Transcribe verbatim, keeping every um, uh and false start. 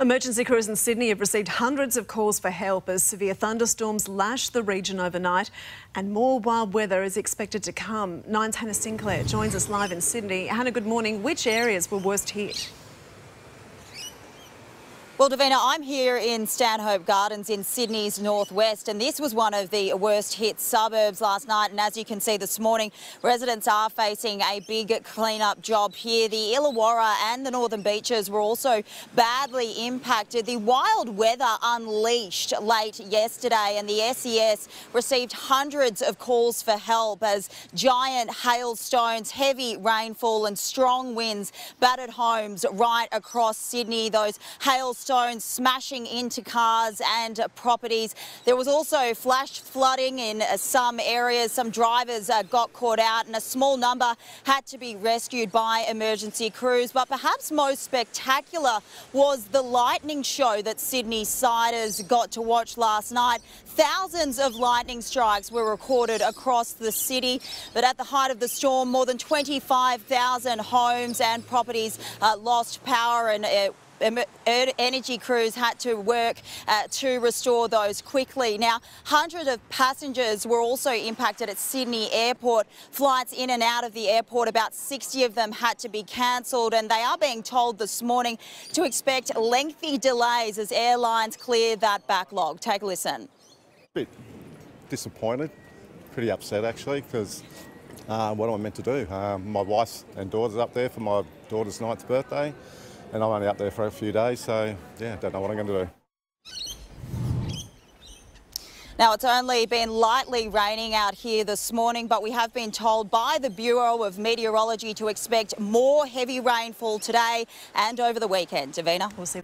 Emergency crews in Sydney have received hundreds of calls for help as severe thunderstorms lash the region overnight, and more wild weather is expected to come. Nine's Hannah Sinclair joins us live in Sydney. Hannah, good morning. Which areas were worst hit? Well, Davina, I'm here in Stanhope Gardens in Sydney's northwest, and this was one of the worst hit suburbs last night. And as you can see this morning, residents are facing a big clean-up job here. The Illawarra and the northern beaches were also badly impacted. The wild weather unleashed late yesterday, and the S E S received hundreds of calls for help as giant hailstones, heavy rainfall and strong winds battered homes right across Sydney. Those hailstones stones smashing into cars and properties. There was also flash flooding in some areas. Some drivers uh, got caught out, and a small number had to be rescued by emergency crews. But perhaps most spectacular was the lightning show that Sydney siders got to watch last night. Thousands of lightning strikes were recorded across the city, but at the height of the storm, more than twenty-five thousand homes and properties uh, lost power, and it uh, energy crews had to work uh, to restore those quickly. Now, hundreds of passengers were also impacted at Sydney Airport. Flights in and out of the airport, about sixty of them had to be cancelled, and they are being told this morning to expect lengthy delays as airlines clear that backlog. Take a listen. A bit disappointed, pretty upset actually, because uh, what am I meant to do? Uh, my wife and daughter's up there for my daughter's ninth birthday. And I'm only up there for a few days, so yeah, don't know what I'm going to do. Now, it's only been lightly raining out here this morning, but we have been told by the Bureau of Meteorology to expect more heavy rainfall today and over the weekend. Davina, we'll see.